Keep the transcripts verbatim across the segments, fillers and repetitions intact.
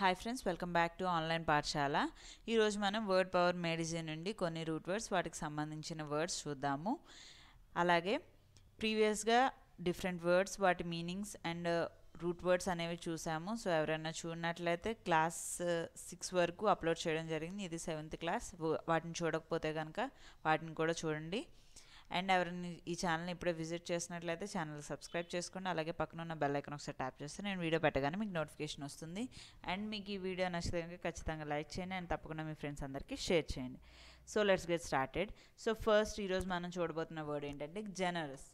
Hi friends welcome back to online Pathshala ఈరోజు మనం word power made easy నుండి కొన్ని రూట్ వర్డ్స్ వాటికి సంబంధించిన వర్డ్స్ చూద్దాము అలాగే ప్రీవియస్ గా డిఫరెంట్ వర్డ్స్ వాటి మీనింగ్స్ అండ్ రూట్ వర్డ్స్ అనేవి చూసాము సో ఎవరైనా చూడనట్లయితే క్లాస్ సిక్స్ వరకు అప్లోడ్ చేయడం జరిగింది ఇది సెవెంత్ క్లాస్ వాటిని చూడకపోతే గనుక వాటిని కూడా చూడండి అండ్ ఎవరైనా ఈ ఛానల్ని ఇప్పుడే విజిట్ చేసినట్లయితే ఛానల్ సబ్స్క్రైబ్ చేసుకోండి అలాగే పక్కన ఉన్న బెల్ ఐకాన్ ఒకసారి ట్యాప్ చేస్తే నేను వీడియో పెట్టగానే మీకు నోటిఫికేషన్ వస్తుంది అండ్ మీకు ఈ వీడియో నచ్చితే కనుక ఖచ్చితంగా లైక్ చేయండి అండ్ తప్పకుండా మీ ఫ్రెండ్స్ అందరికీ షేర్ చేయండి so let's get started so first ఈరోజు మనం చూడబోతున్న వర్డ్ ఏంటంటే జనరస్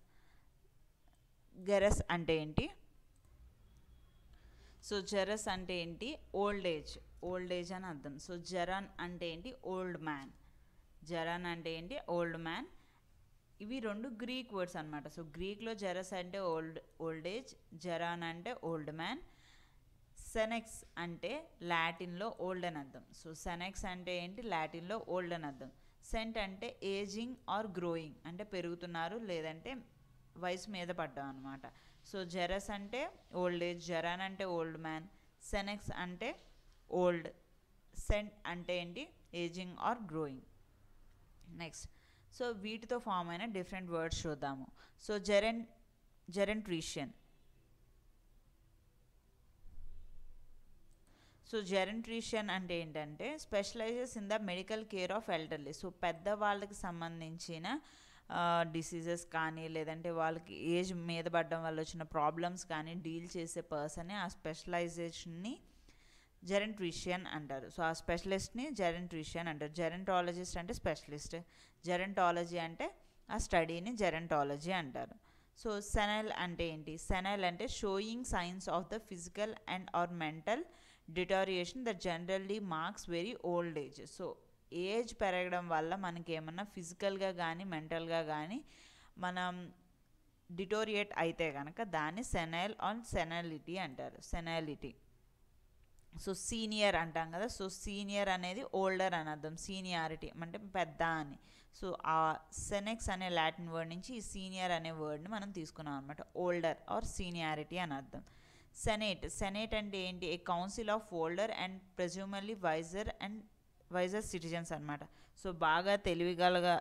జెరస్ అంటే ఏంటి సో జెరస్ అంటే ఏంటి ఓల్డ్ ఏజ్ ఓల్డ్ ఏజ్ అని అర్థం సో జరాన్ అంటే ఏంటి ఓల్డ్ మ్యాన్ జరాన్ అంటే ఏంటి ఓల్డ్ మ్యాన్ ఇవి రెండు గ్రీక్ వర్డ్స్ అన్నమాట సో గ్రీక్లో జెరస్ అంటే ఓల్డ్ ఓల్డ్ ఏజ్ జరాన్ అంటే ఓల్డ్ మ్యాన్ సెనెక్స్ అంటే లాటిన్లో ఓల్డ్ అని అర్థం సో సెనెక్స్ అంటే ఏంటి లాటిన్లో ఓల్డ్ అని అర్థం సెంట్ అంటే ఏజింగ్ ఆర్ గ్రోయింగ్ అంటే పెరుగుతున్నారు లేదంటే వయసు మీద పడ్డాం అనమాట సో జెరస్ అంటే ఓల్డ్ ఏజ్ జరాన్ అంటే ఓల్డ్ మ్యాన్ సెనెక్స్ అంటే ఓల్డ్ సెంట్ అంటే ఏంటి ageing or growing next so వీటితో ఫామ్ అయిన డిఫరెంట్ వర్డ్స్ చూద్దాము సో జెరెన్ జెరెంట్రీషియన్ సో జెరెంట్రీషియన్ అంటే ఏంటంటే specialises in the medical care of elderly so పెద్దవాళ్ళకి సంబంధించిన డిసీజెస్ కానీ లేదంటే వాళ్ళకి ఏజ్ మీద పడడం వల్ల వచ్చిన ప్రాబ్లమ్స్ కానీ డీల్ చేసే పర్సన్ ఆ స్పెషలైజేషన్ని జెరెంట్రీషియన్ అంటారు సో ఆ స్పెషలిస్ట్ని జెరెంట్రీషియన్ అంటారు జెరెంటాలజిస్ట్ అంటే స్పెషలిస్ట్ జెరెంటాలజీ అంటే ఆ స్టడీని జెరెంటాలజీ అంటారు సో సెనల్ అంటే ఏంటి సెనల్ అంటే showing signs of the physical and or mental deterioration that generally marks very old age so age పెరగడం వల్ల మనకి ఏమన్నా ఫిజికల్గా కానీ మెంటల్గా కానీ మనం డిటోరియేట్ అయితే కనుక దాన్ని సెనైల్ ఆన్ సెనాలిటీ అంటారు సెనాలిటీ సో సీనియర్ అంటాం కదా సో సీనియర్ అనేది ఓల్డర్ అని అర్థం సీనియారిటీ అంటే పెద్ద అని సో ఆ సెనెక్స్ అనే లాటిన్ వర్డ్ నుంచి ఈ సీనియర్ అనే వర్డ్ని మనం తీసుకున్నాం అనమాట ఓల్డర్ ఆర్ సీనియారిటీ అని అర్థం సెనేట్ సెనేట్ అంటే ఏంటి a council of older and presumably wiser and wiser citizens అనమాట సో బాగా తెలివిగలగా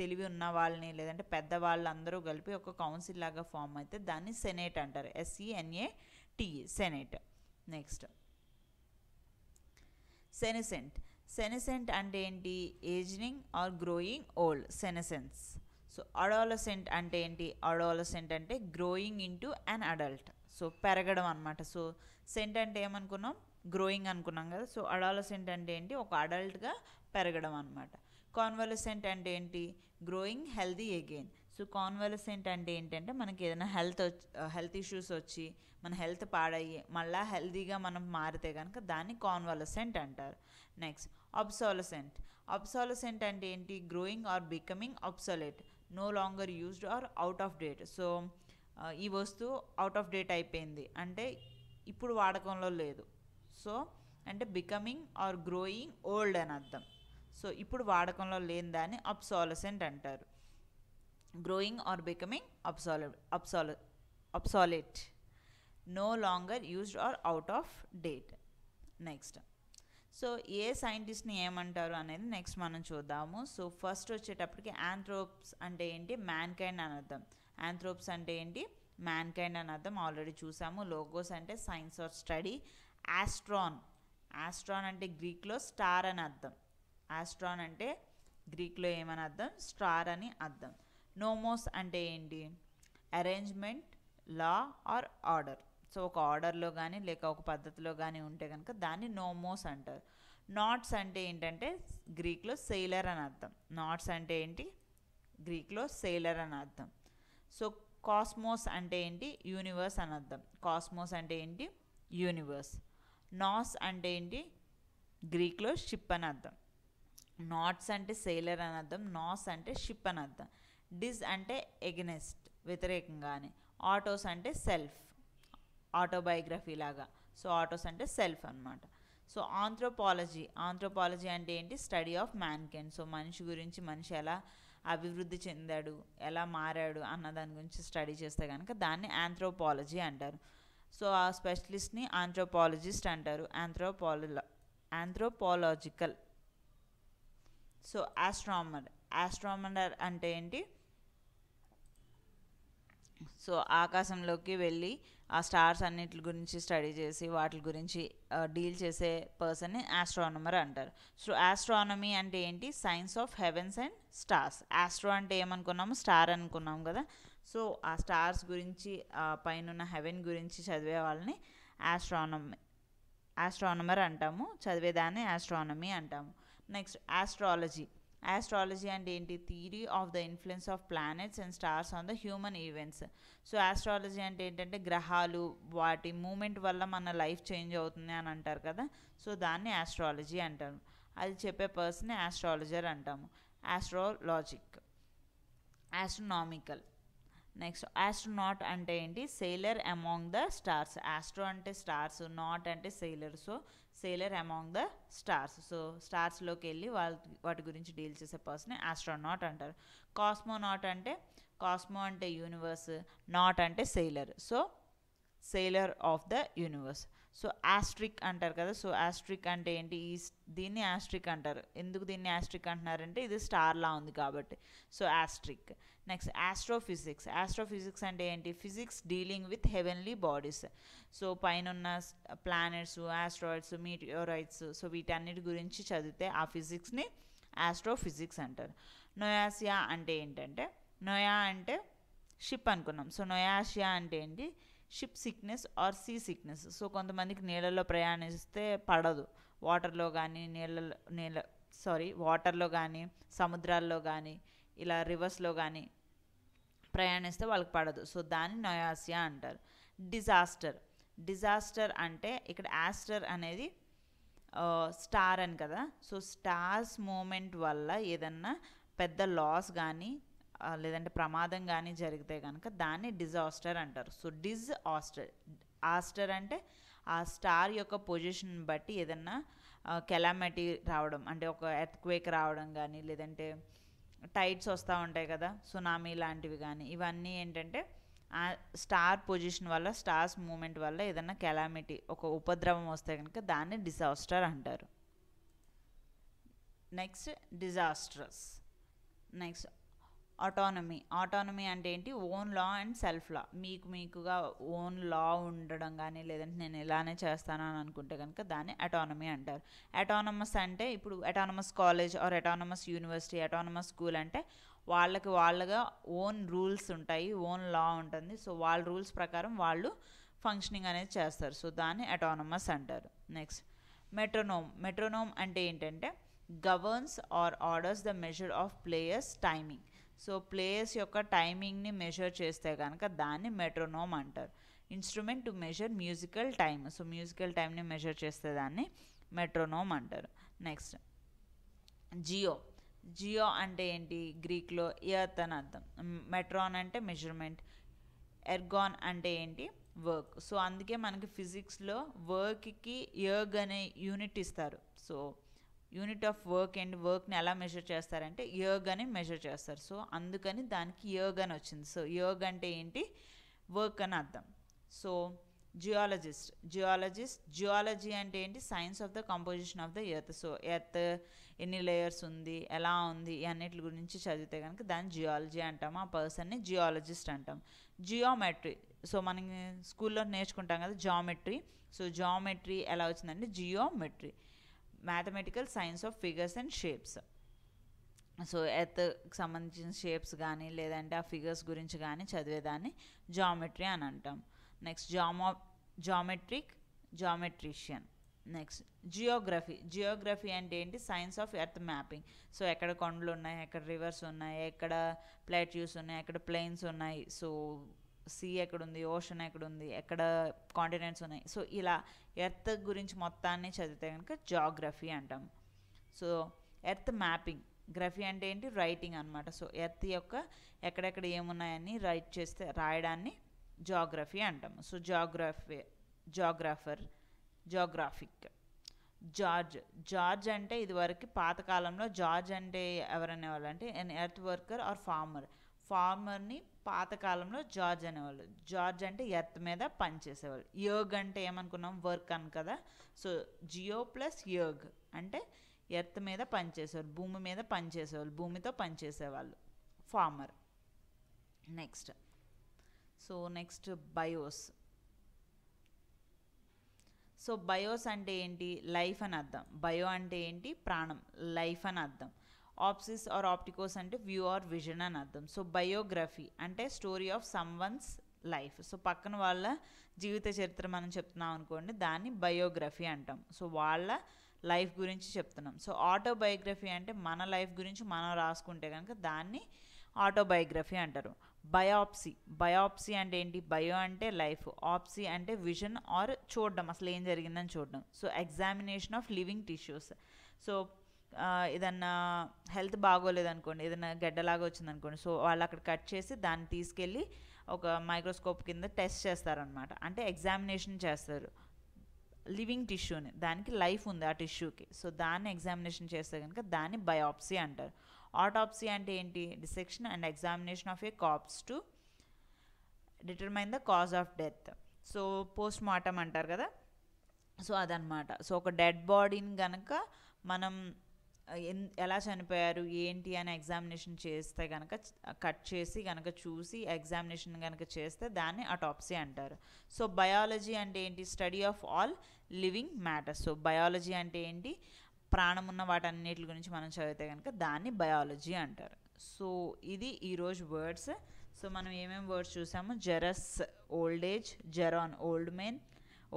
తెలివి ఉన్న వాళ్ళని లేదంటే పెద్దవాళ్ళందరూ కలిపి ఒక కౌన్సిల్ లాగా ఫామ్ అయితే దాన్ని సెనేట్ అంటారు ఎస్ఈఎన్ఏటిఈ సెనేట్ నెక్స్ట్ సెనిసెంట్ సెనిసెంట్ అంటే ఏంటి ageing or growing old senescence so adolescent అంటే ఏంటి అడాలసెంట్ అంటే growing into an adult so పెరగడం అనమాట సో సెంట్ అంటే ఏమనుకున్నాం గ్రోయింగ్ అనుకున్నాం కదా సో అడాలసెంట్ అంటే ఏంటి ఒక అడల్ట్గా పెరగడం అనమాట కాన్వాలసెంట్ అంటే ఏంటి growing healthy again so convalescent అంటే ఏంటంటే మనకి ఏదైనా హెల్త్ హెల్త్ ఇష్యూస్ వచ్చి మన హెల్త్ పాడయ్యి మళ్ళీ హెల్దీగా మనం మారితే కనుక దాన్ని కాన్వాలసెంట్ అంటారు నెక్స్ట్ అబ్సోలసెంట్ అబ్సోలసెంట్ అంటే ఏంటి growing or becoming obsolete no longer used or out of date so ఈ వస్తువు అవుట్ ఆఫ్ డేట్ అయిపోయింది అంటే ఇప్పుడు వాడకంలో లేదు సో అంటే బికమింగ్ ఆర్ గ్రోయింగ్ ఓల్డ్ అని అర్థం సో ఇప్పుడు వాడకంలో లేని దాన్ని అబ్సోలసెంట్ అంటారు growing or becoming obsolete obsol obsolete no longer used or out of date next so a సైంటిస్ట్ని ఏమంటారు అనేది నెక్స్ట్ మనం చూద్దాము సో ఫస్ట్ వచ్చేటప్పటికి ఆంథ్రోప్స్ అంటే ఏంటి మ్యాన్ కైండ్ అని అర్థం ఆంథ్రోప్స్ అంటే ఏంటి మ్యాన్ కైండ్ అని అర్థం ఆల్రెడీ చూసాము లోగోస్ అంటే science or study astron astron అంటే గ్రీక్లో స్టార్ అని అర్థం ఆస్ట్రాన్ అంటే గ్రీక్లో ఏమని అర్థం స్టార్ అని అర్థం నోమోస్ అంటే ఏంటి arrangement law or order so ఒక ఆర్డర్లో కానీ లేక ఒక పద్ధతిలో కానీ ఉంటే కనుక దాన్ని నోమోస్ అంటారు నాట్స్ అంటే ఏంటంటే గ్రీక్లో సెయిలర్ అని అర్థం నాట్స్ అంటే ఏంటి గ్రీక్లో సెయిలర్ అని అర్థం సో కాస్మోస్ అంటే ఏంటి యూనివర్స్ అని అర్థం కాస్మోస్ అంటే ఏంటి యూనివర్స్ నాస్ అంటే ఏంటి గ్రీక్లో షిప్ అని అర్థం నాట్స్ అంటే సెయిలర్ అని అర్థం నాస్ అంటే షిప్ అని అర్థం డిస్ అంటే ఎగెనెస్ట్ వ్యతిరేకంగానే ఆటోస్ అంటే సెల్ఫ్ ఆటోబయోగ్రఫీ లాగా సో ఆటోస్ అంటే సెల్ఫ్ అనమాట సో ఆంథ్రోపాలజీ ఆంథ్రోపాలజీ అంటే ఏంటి స్టడీ ఆఫ్ మ్యాన్కైండ్ సో మనిషి గురించి మనిషి ఎలా అభివృద్ధి చెందాడు ఎలా మారాడు అన్న దాని గురించి స్టడీ చేస్తే కనుక దాన్ని ఆంథ్రోపాలజీ అంటారు సో ఆ స్పెషలిస్ట్ని ఆంథ్రోపాలజిస్ట్ అంటారు. ఆంథ్రోపాల ఆంథ్రోపాలజికల్. So astronomer. ఆస్ట్రానమర్ అంటే ఏంటి? సో ఆకాశంలోకి వెళ్ళి ఆ స్టార్స్ అన్నిటి గురించి స్టడీ చేసి వాటి గురించి డీల్ చేసే పర్సన్ని ఆస్ట్రానమర్ అంటారు. సో ఆస్ట్రానమీ అంటే ఏంటి? Science of heavens and stars. Astro అంటే ఏమనుకున్నాము? స్టార్ అనుకున్నాము కదా. సో ఆ స్టార్స్ గురించి, పైన హెవెన్ గురించి చదివే వాళ్ళని ఆస్ట్రానమీ ఆస్ట్రానమర్ అంటాము. చదివేదాన్ని ఆస్ట్రానమీ అంటాము. Next astrology. ఆస్ట్రాలజీ అంటే ఏంటి? Theory of the influence of planets and stars on the human events. So astrology అంటే ఏంటంటే గ్రహాలు వాటి మూమెంట్ వల్ల మన లైఫ్ చేంజ్ అవుతుంది అని అంటారు కదా. సో దాన్ని ఆస్ట్రాలజీ అంటాము. అది చెప్పే పర్సన్ ఆస్ట్రాలజర్ అంటాము. ఆస్ట్రాలజిక్. ఆస్ట్రోనామికల్. నెక్స్ట్ ఆస్ట్రోనాట్ అంటే ఏంటి? Sailor among the stars. Astro అంటే స్టార్స్, నాట్ అంటే sailor. So sailor among the stars. So స్టార్స్లోకి వెళ్ళి వాళ్ళ వాటి గురించి డీల్ చేసే పర్సన్ ఆస్ట్రోనాట్ అంటారు. కాస్మోనాట్ అంటే, కాస్మో అంటే యూనివర్స్, నాట్ అంటే sailor. So sailor of the universe. So Austric అంటారు కదా. సో ఆస్ట్రిక్ అంటే ఏంటి? ఈ దీన్ని ఆస్ట్రిక్ అంటారు. ఎందుకు దీన్ని ఆస్ట్రిక్ అంటున్నారంటే ఇది స్టార్లా ఉంది కాబట్టి. So asterisk. Next astrophysics. Astrophysics అంటే ఏంటి? Physics dealing with heavenly bodies. So పైనున్న ప్లానెట్స్, ఆస్ట్రాయిడ్స్, మీటియోరైట్స్, సో వీటన్నిటి గురించి చదివితే ఆ ఫిజిక్స్ని ఆస్ట్రోఫిజిక్స్ అంటారు. నోయాసియా అంటే ఏంటంటే, నోయా అంటే షిప్ అనుకున్నాం. సో నోయాసియా అంటే ఏంటి? Ship sickness or sea sickness. So కొంతమందికి నీళ్ళల్లో ప్రయాణిస్తే పడదు. వాటర్లో కానీ నీళ్ళలో నీళ్ళ సారీ వాటర్లో కానీ సముద్రాల్లో కానీ ఇలా రివర్స్లో కానీ ప్రయాణిస్తే వాళ్ళకి పడదు. సో దాన్ని నోయాసియా అంటారు. డిజాస్టర్. డిజాస్టర్ అంటే ఇక్కడ ఆస్టర్ అనేది స్టార్ అని కదా. సో స్టార్స్ మూమెంట్ వల్ల ఏదన్నా పెద్ద లాస్ కానీ లేదంటే ప్రమాదం కానీ జరిగితే కనుక దాన్ని డిజాస్టర్ అంటారు. So డిజ్ Aster. ఆస్టర్ అంటే ఆ స్టార్ యొక్క పొజిషన్ బట్టి ఏదన్నా కెలామిటీ రావడం, అంటే ఒక ఎర్త్క్వేక్ రావడం కానీ, లేదంటే టైడ్స్ వస్తూ ఉంటాయి కదా, సునామీ లాంటివి కానీ, ఇవన్నీ ఏంటంటే ఆ స్టార్ పొజిషన్ వల్ల, స్టార్స్ మూమెంట్ వల్ల ఏదన్నా కెలామిటీ, ఒక ఉపద్రవం వస్తే కనుక దాన్ని డిజాస్టర్ అంటారు. Next disasters. Next autonomy. Autonomy అంటే ఏంటి? Own law and self law. మీకు మీకుగా ఓన్ లా ఉండడం కానీ, లేదంటే నేను ఇలానే చేస్తాను అని అనుకుంటే కనుక దాన్ని ఆటోనమీ అంటారు. అటానమస్ అంటే ఇప్పుడు autonomous college or autonomous university, autonomous school అంటే వాళ్ళకి వాళ్ళగా ఓన్ రూల్స్ ఉంటాయి, ఓన్ లా ఉంటుంది. సో వాళ్ళ రూల్స్ ప్రకారం వాళ్ళు ఫంక్షనింగ్ అనేది చేస్తారు. సో దాన్ని అటానమస్ అంటారు. Next metronome. మెట్రోనోమ్ అంటే ఏంటంటే governs or orders the measure of players timing. So players యొక్క టైమింగ్ని మెజర్ చేస్తే కనుక దాన్ని మెట్రోనోమ్ అంటారు. Instrument to measure musical time. So musical టైమ్ని మెజర్ చేస్తే దాన్ని మెట్రోనోమ్ అంటారు. నెక్స్ట్ జియో. జియో అంటే ఏంటి? గ్రీక్లో ఎర్త్ అని అర్థం. మెట్రాన్ అంటే మెజర్మెంట్, ఎర్గాన్ అంటే ఏంటి? వర్క్. సో అందుకే మనకి ఫిజిక్స్లో వర్క్కి ఎర్గ్ అనే యూనిట్ ఇస్తారు. So unit of work and వర్క్ని ఎలా మెజర్ చేస్తారంటే యోగ్ అని మెజర్ చేస్తారు. సో అందుకని దానికి యోగ్ అని వచ్చింది. సో యోగ్ అంటే ఏంటి? వర్క్ అని అర్థం. So geologist. జియాలజిస్ట్ జియాలజీ అంటే ఏంటి? Science of the composition of the earth. So earth ఎన్ని లేయర్స్ ఉంది, ఎలా ఉంది, అన్నిటి గురించి చదివితే కనుక దాన్ని జియాలజీ అంటాము. ఆ పర్సన్ని జియాలజిస్ట్ అంటాం. జియోమెట్రీ. సో మనకి స్కూల్లో నేర్చుకుంటాం కదా జామెట్రీ. సో జామెట్రీ ఎలా వచ్చిందంటే geometry, mathematical science of figures and shapes. So ఎర్త్కి సంబంధించిన షేప్స్ కానీ, లేదంటే ఆ ఫిగర్స్ గురించి కానీ చదివేదాన్ని జామెట్రీ అని అంటాం. Next geo geometric geometrician. Next geography. Geography అంటే ఏంటి? Science of earth mapping. So ఎక్కడ కొండలు ఉన్నాయి, ఎక్కడ రివర్స్ ఉన్నాయి, ఎక్కడ ప్లాట్యూస్ ఉన్నాయి, ఎక్కడ ప్లెయిన్స్ ఉన్నాయి, సో సీ ఎక్కడుంది, ఓషన్ ఎక్కడుంది, ఎక్కడ కాంటినెంట్స్ ఉన్నాయి, సో ఇలా ఎర్త్ గురించి మొత్తాన్ని చదివితే కనుక జాగ్రఫీ అంటాం. So earth mapping. గ్రఫీ అంటే ఏంటి? రైటింగ్ అనమాట. సో ఎర్త్ యొక్క ఎక్కడెక్కడ ఏమున్నాయని రైట్ చేస్తే రాయడాన్ని జాగ్రఫీ అంటాం. So geography geographer geographic. George. George అంటే ఇదివరకు పాతకాలంలో జార్జ్ అంటే ఎవరనేవాళ్ళు అంటే an earth worker or farmer. ఫార్మర్ని పాతకాలంలో జార్జ్ అనేవాళ్ళు. జార్జ్ అంటే ఎర్త్ మీద పనిచేసేవాళ్ళు. యోగ్ అంటే ఏమనుకున్నాం, వర్క్ అని కదా. సో జియో ప్లస్ యోగ్ అంటే ఎర్త్ మీద పనిచేసేవాళ్ళు, భూమి మీద పనిచేసేవాళ్ళు, భూమితో పనిచేసేవాళ్ళు, farmer. Next so next bios. So bios అంటే ఏంటి, లైఫ్ అని అర్థం. బయో అంటే ఏంటి, ప్రాణం, లైఫ్ అని అర్థం. ఆప్సిస్ ఆర్ ఆప్టికోస్ అంటే వ్యూ ఆర్ విజన్ అని అర్థం. సో బయోగ్రఫీ అంటే story of someone's life. So పక్కన వాళ్ళ జీవిత చరిత్ర మనం చెప్తున్నాం అనుకోండి, దాన్ని బయోగ్రఫీ అంటాం. సో వాళ్ళ లైఫ్ గురించి చెప్తున్నాం. సో ఆటోబయోగ్రఫీ అంటే మన లైఫ్ గురించి మనం రాసుకుంటే కనుక దాన్ని ఆటోబయోగ్రఫీ అంటారు. బయాప్సీ, బయాప్సీ అంటే ఏంటి, బయో అంటే లైఫ్, ఆప్సీ అంటే విజన్ ఆర్ చూడడం, అసలు ఏం జరిగిందని చూడడం. So examination of living tissues. So ఏదన్నా హెల్త్ బాగోలేదనుకోండి, ఏదైనా గడ్డలాగా వచ్చిందనుకోండి, సో వాళ్ళు అక్కడ కట్ చేసి దాన్ని తీసుకెళ్ళి ఒక మైక్రోస్కోప్ కింద టెస్ట్ చేస్తారనమాట, అంటే ఎగ్జామినేషన్ చేస్తారు లివింగ్ టిష్యూని, దానికి లైఫ్ ఉంది ఆ టిష్యూకి. సో దాన్ని ఎగ్జామినేషన్ చేస్తే కనుక దాన్ని బయాప్సీ అంటారు. ఆటోప్సీ అంటే ఏంటి, dissection and examination of a corpse to determine the cause of death. So post mortem అంటారు కదా, సో అదనమాట. సో ఒక డెడ్ బాడీని కనుక మనం ఎలా చనిపోయారు ఏంటి అని ఎగ్జామినేషన్ చేస్తే కనుక, కట్ చేసి కనుక చూసి ఎగ్జామినేషన్ కనుక చేస్తే దాన్ని అటాప్సీ అంటారు. సో బయాలజీ అంటే ఏంటి, study of all living matters. So biology అంటే ఏంటి, ప్రాణం ఉన్న వాటన్నిటి గురించి మనం చదివితే కనుక దాన్ని బయాలజీ అంటారు. సో ఇది ఈరోజు వర్డ్స్. సో మనం ఏమేమి వర్డ్స్ చూసాము, geras old age, geron old men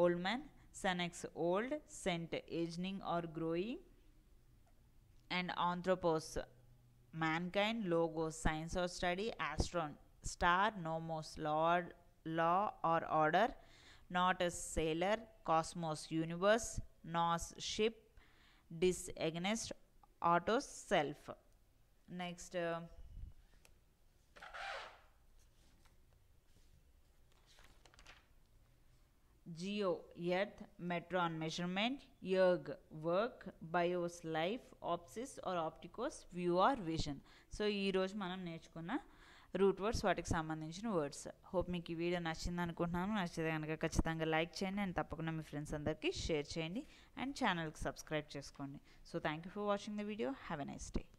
old man, senex old, sent ageing or growing, and anthropos mankind, logos science or study, astron star, nomos lord law or order, nautes sailor, cosmos universe, naus ship, dis against, autos self. Next geo earth, metron measurement, Yog work, bios life, opsis or optikos view or vision. So ఈరోజు మనం నేర్చుకున్న root words, వాటికి సంబంధించిన words. Hope మీకు ఈ video నచ్చింది అనుకుంటున్నాను. నచ్చితే కనుక ఖచ్చితంగా లైక్ చేయండి అండ్ తప్పకుండా మీ ఫ్రెండ్స్ అందరికీ షేర్ చేయండి అండ్ ఛానల్కి సబ్స్క్రైబ్ చేసుకోండి. So thank you for watching the video. Have a nice day.